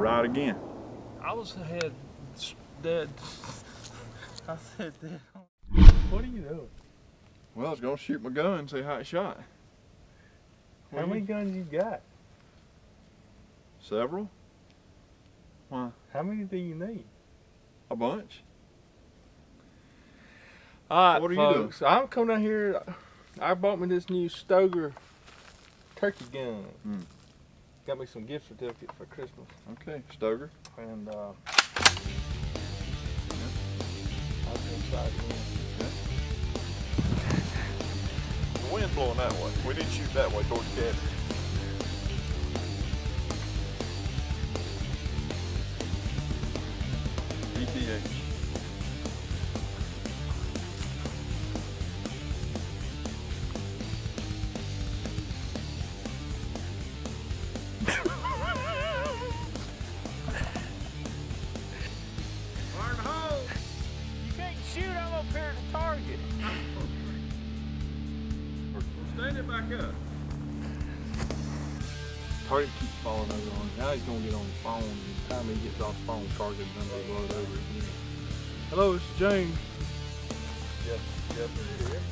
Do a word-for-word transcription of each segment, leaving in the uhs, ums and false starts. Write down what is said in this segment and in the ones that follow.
right again. I was ahead dead. I said dead. What are you doing? Well, I was gonna shoot my gun and see how it shot. What how many you... guns you got? Several. Why? How many do you need? A bunch. All right, what are folks, you doing? So I'm coming out here. I bought me this new Stoeger turkey gun. Mm. Got me some gift certificate for Christmas. Okay, Stoeger. And uh, yeah. I'll be excited. Yeah. The wind blowing that way. We didn't shoot that way towards the cabin. E T H. Stand it back up. Target keeps falling over on. Now he's gonna get on the phone. By the time he gets off the phone, target's gonna be loaded over again. Hello, it's James. Yep, yep, it's here.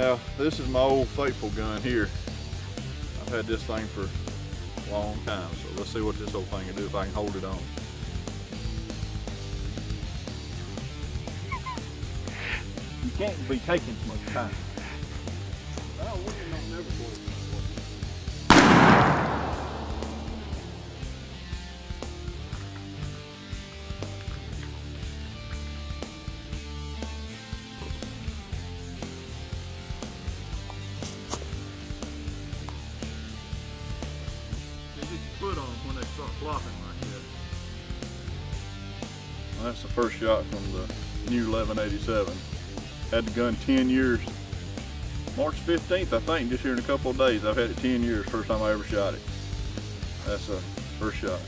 Now, this is my old faithful gun here. I've had this thing for long time, so let's see what this old thing can do if I can hold it on. You can't be taking too much time. I wouldn't have never bought it. Put on when they start flopping like that. Well, that's the first shot from the new eleven eighty-seven. Had the gun ten years. March fifteenth, I think, just here in a couple of days. I've had it ten years, first time I ever shot it. That's the first shot.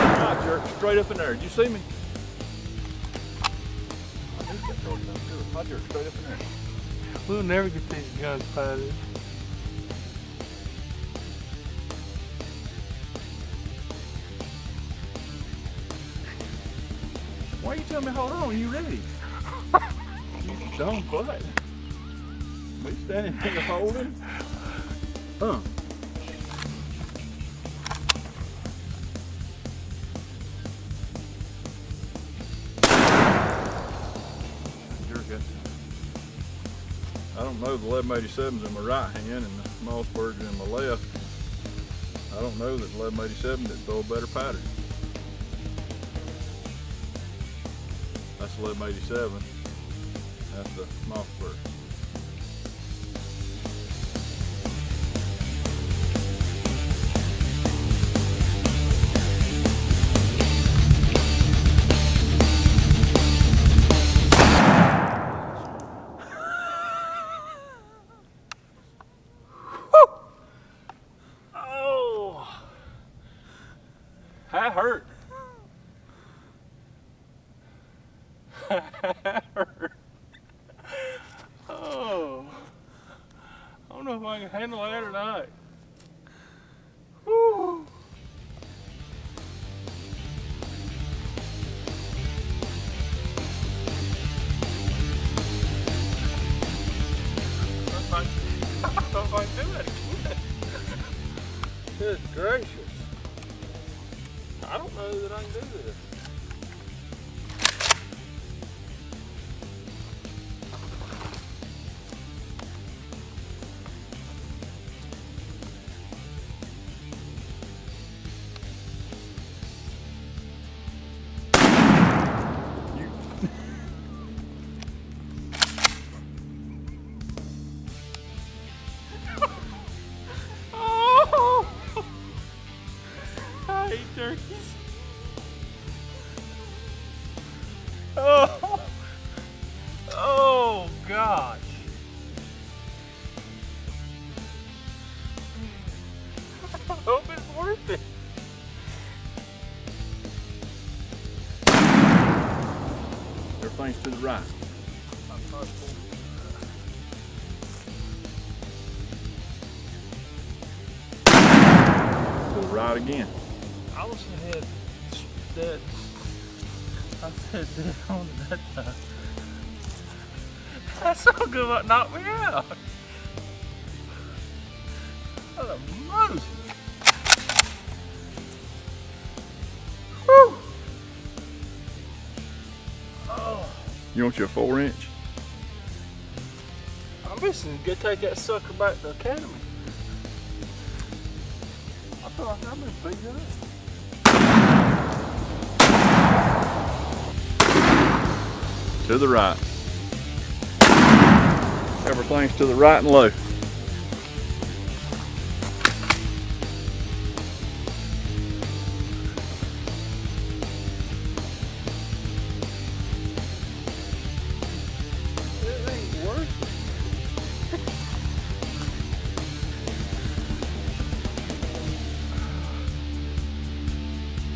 All right, jerk, straight up in there. Did you see me? I knew that shorty done too. I jerked straight up in there. We'll never get these guns fired. Why are you telling me hold on? You ready? You dumb butt. We standing here holding. Huh. Jerk. I don't know. The eleven eighty-seven's in my right hand and the Mossberg's in my left. I don't know that the eleven eighty-seven didn't throw a better pattern. That's eleven eighty-seven, that's the Mossberg. Oh, that hurt. Oh, I don't know if I can handle that or not. Woo. I don't know if I can do that again. Good gracious. I don't know that I can do this. Turkeys. signs to the right. To the right again. I was ahead. Dead. I said dead on that time. That's so good what knocked me out. What a moose. Woo! Oh. You want your four inch? I'm missing. Go take that sucker back to the academy. I feel like I'm gonna beat you up. To the right. Cover things to the right and low. It ain't working.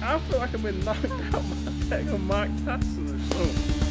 I feel like I've been knocked out by a Mike Tyson or something.